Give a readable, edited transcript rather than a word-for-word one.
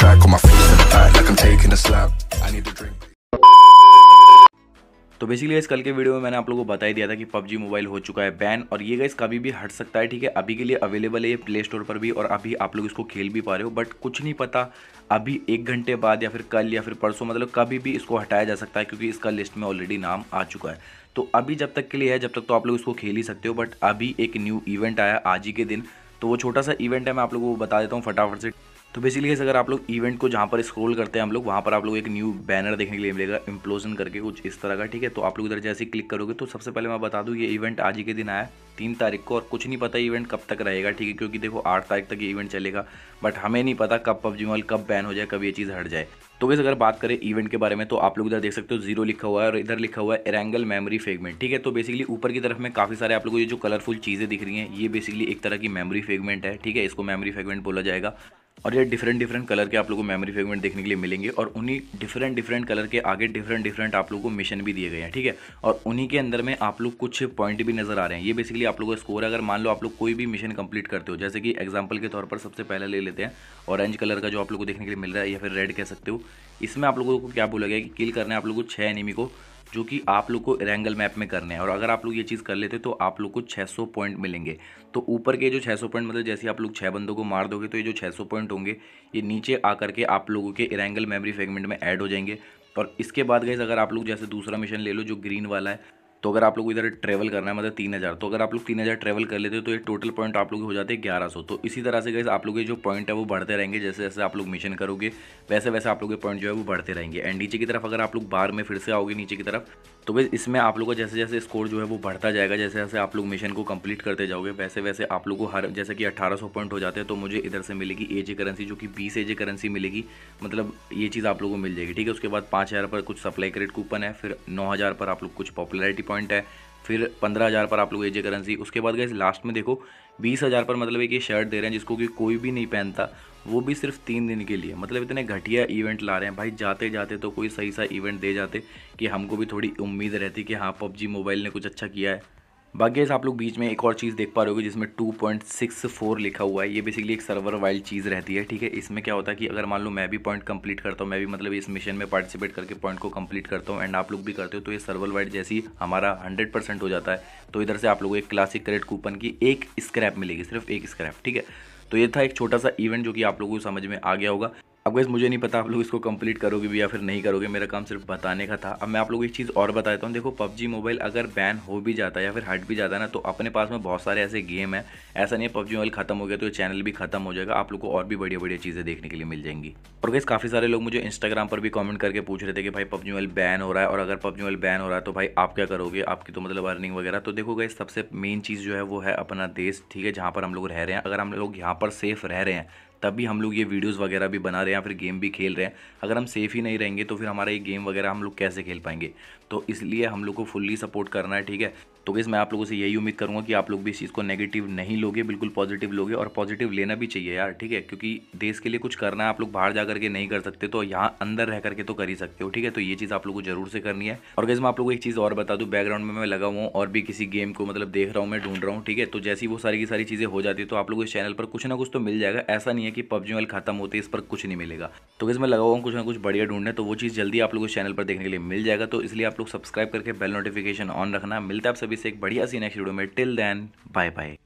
track on my face in the back like I'm taking a slap. I need a drink. तो basically इस कल के video में मैंने आप लोगों को बता ही दिया था कि PUBG मोबाइल हो चुका है बैन, और ये गाइस कभी भी हट सकता है, ठीक है। अभी के लिए अवेलेबल है ये प्ले स्टोर पर भी और अभी आप लोग इसको खेल भी पा रहे हो, बट कुछ नहीं पता अभी एक घंटे बाद या फिर कल या फिर परसों, मतलब कभी भी इसको हटाया जा सकता है क्योंकि इसका लिस्ट में ऑलरेडी नाम आ चुका है। तो अभी जब तक के लिए है, जब तक तो आप लोग इसको खेल ही सकते हो, बट अभी एक न्यू इवेंट आया आज ही के दिन, तो वो छोटा सा इवेंट है, मैं आप लोगों को बता देता हूँ फटाफट से। तो बेसिकली अगर आप लोग इवेंट को जहाँ पर स्क्रॉल करते हैं हम लोग, वहाँ पर आप लोग एक न्यू बैनर देखने के लिए मिलेगा इम्प्लोजन करके कुछ इस तरह का, ठीक है। तो आप लोग इधर जैसे ही क्लिक करोगे तो सबसे पहले मैं बता दूँ ये इवेंट आज ही के दिन आया 3 तारीख को, और कुछ नहीं पता इवेंट कब तक रहेगा, ठीक है, क्योंकि देखो 8 तारीख तक ये इवेंट चलेगा, बट हमें नहीं पता कब PUBG मोबाइल कब बैन हो जाए, कब ये चीज़ हट जाए। तो वैसे अगर बात करें इवेंट के बारे में तो आप लोग इधर देख सकते हो 0 लिखा हुआ है और इधर लिखा हुआ है एरेंगल मेमोरी फ्रेगमेंट, ठीक है। तो बेसिकली ऊपर की तरफ में काफ़ी सारे आप लोगों को ये जो कलरफुल चीज़ें दिख रही हैं, ये बेसिकली एक तरह की मेमोरी फ्रेगमेंट है, ठीक है, इसको मेमोरी फ्रेगमेंट बोला जाएगा। और ये डिफरेंट कलर के आप लोगों को मेमोरी फ्रेगमेंट देखने के लिए मिलेंगे, और उन्हीं डिफरेंट कलर के आगे डिफरेंट आप लोगों को मिशन भी दिए गए हैं, ठीक है। और उन्हीं के अंदर में आप लोग कुछ पॉइंट भी नज़र आ रहे हैं, ये बेसिकली आप लोगों का स्कोर है। अगर मान लो आप लोग कोई भी मिशन कंप्लीट करते हो, जैसे कि एग्जाम्पल के तौर पर सबसे पहले ले लेते हैं ऑरेंज कलर का जो आप लोगों को देखने के लिए मिल रहा है, या फिर रेड कह सकते हो, इसमें आप लोगों को क्या बोला गया कि किल करना है आप लोगों को 6 एनिमी को, जो कि आप लोग को एरेंगल मैप में करने हैं। और अगर आप लोग ये चीज़ कर लेते तो आप लोग को 600 पॉइंट मिलेंगे। तो ऊपर के जो 600 पॉइंट, मतलब जैसे आप लोग 6 बंदों को मार दोगे तो ये जो 600 पॉइंट होंगे ये नीचे आकर के आप लोगों के एरेंगल मेमोरी फ्रेगमेंट में ऐड हो जाएंगे। और इसके बाद गाइस अगर आप लोग जैसे दूसरा मिशन ले लो जो ग्रीन वाला है, तो अगर आप लोग इधर ट्रेवल करना है, मतलब 3000, तो अगर आप लोग 3000 ट्रेवल कर लेते हो तो ये टोटल पॉइंट आप लोग हो जाते हैं 1100। तो इसी तरह से गाइस आप लोग के जो पॉइंट है वो बढ़ते रहेंगे, जैसे जैसे आप लोग मिशन करोगे वैसे वैसे आप लोग के पॉइंट जो है वो बढ़ते रहेंगे। एंड नीचे की तरफ अगर आप लोग बार में फिर से आओगे नीचे की तरफ, तो गाइस इसमें आप लोग का जैसे जैसे स्कोर जो है वो बढ़ता जाएगा, जैसे जैसे आप लोग मिशन को कंप्लीट करते जाओगे वैसे वैसे आप लोग को हर, जैसे कि 1800 पॉइंट हो जाते हैं तो मुझे इधर से मिलेगी AJ करेंसी, जो कि 20 AJ करेंसी मिलेगी, मतलब ये चीज़ आप लोगों को मिल जाएगी, ठीक है। उसके बाद 5000 पर कुछ सप्लाई क्रेडिट कूपन है, फिर 9000 पर आप लोग कुछ पॉपुलैरिटी पॉइंट है, फिर 15,000 पर आप लोग AJ करेंसी। उसके बाद गाइस लास्ट में देखो 20,000 पर, मतलब एक ये शर्ट दे रहे हैं जिसको कि कोई भी नहीं पहनता, वो भी सिर्फ 3 दिन के लिए, मतलब इतने घटिया इवेंट ला रहे हैं भाई। जाते जाते तो कोई सही सा इवेंट दे जाते कि हमको भी थोड़ी उम्मीद रहती कि हाँ PUBG मोबाइल ने कुछ अच्छा किया है। बाकी आप लोग बीच में एक और चीज़ देख पा रहे हो जिसमें 2.64 लिखा हुआ है, ये बेसिकली एक सर्वर वाइल्ड चीज़ रहती है, ठीक है। इसमें क्या होता है कि अगर मान लो मैं भी पॉइंट कंप्लीट करता हूँ, मैं भी मतलब इस मिशन में पार्टिसिपेट करके पॉइंट को कंप्लीट करता हूँ एंड आप लोग भी करते हो, तो ये सर्वर वाइल्ड जैसी हमारा 100% हो जाता है, तो इधर से आप लोगों को एक क्लासिक क्रेडिट कूपन की 1 स्क्रैप मिलेगी, सिर्फ 1 स्क्रैप, ठीक है। तो ये था एक छोटा सा इवेंट जो कि आप लोगों को समझ में आ गया होगा। अब गाइस मुझे नहीं पता आप लोग इसको कंप्लीट करोगे भी या फिर नहीं करोगे, मेरा काम सिर्फ बताने का था। अब मैं आप लोगों को एक चीज़ और बता देता हूँ, देखो PUBG मोबाइल अगर बैन हो भी जाता है या फिर हट भी जाता है ना, तो अपने पास में बहुत सारे ऐसे गेम हैं, ऐसा नहीं है PUBG मोबाइल खत्म हो गया तो ये चैनल भी खत्म हो जाएगा, आप लोग को और भी बढ़िया बढ़िया चीज़ें देखने के लिए मिल जाएंगी। और गाइस काफ़ी सारे लोग मुझे इंस्टाग्राम पर भी कॉमेंट करके पूछ रहे थे कि भाई PUBG मोबाइल बैन हो रहा है, और अगर PUBG मोबाइल बैन हो रहा है तो भाई आप क्या करोगे, आपकी तो मतलब अर्निंग वगैरह। तो देखो गाइस सबसे मेन चीज़ जो है वो है अपना देश, ठीक है, जहाँ पर हम लोग रह रहे हैं। अगर हम लोग यहाँ पर सेफ रह रहे हैं तभी हम लोग ये वीडियोस वगैरह भी बना रहे हैं या फिर गेम भी खेल रहे हैं। अगर हम सेफ़ ही नहीं रहेंगे तो फिर हमारा ये गेम वगैरह हम लोग कैसे खेल पाएंगे, तो इसलिए हम लोग को फुल्ली सपोर्ट करना है, ठीक है। तो गाइस मैं आप लोगों से यही उम्मीद करूँगा कि आप लोग भी इस चीज़ को नेगेटिव नहीं लोगे, बिल्कुल पॉजिटिव लोगे, और पॉजिटिव लेना भी चाहिए यार, ठीक है, क्योंकि देश के लिए कुछ करना है आप लोग बाहर जा करके नहीं कर सकते, तो यहाँ अंदर रह करके तो कर ही सकते हो, ठीक है। तो ये चीज़ आप लोगों को जरूर से करनी है। और गाइस मैं आप लोगों को एक चीज़ और बता दूँ, बैकग्राउंड में मैं लगा हुआ हूँ और भी किसी गेम को मतलब देख रहा हूँ, मैं ढूंढ रहा हूँ, ठीक है। तो जैसी वो सारी की सारी चीज़ें हो जाती है तो आप लोगों को इस चैनल पर कुछ ना कुछ तो मिल जाएगा, ऐसा नहीं है कि PUBG मोबाइल खत्म होते इस पर कुछ नहीं मिलेगा। तो गाइस मैं लगा हुआ हूँ कुछ ना कुछ बढ़िया ढूंढने, तो वो चीज़ जल्दी आप लोगों को चैनल पर देखने के लिए मिल जाएगा, तो इसलिए आप लोग सब्सक्राइब करके बेल नोटिफिकेशन ऑन रखना। मिलता है आप सभी से एक बढ़िया सी नेक्स्ट वीडियो में, टिल देन बाय बाय।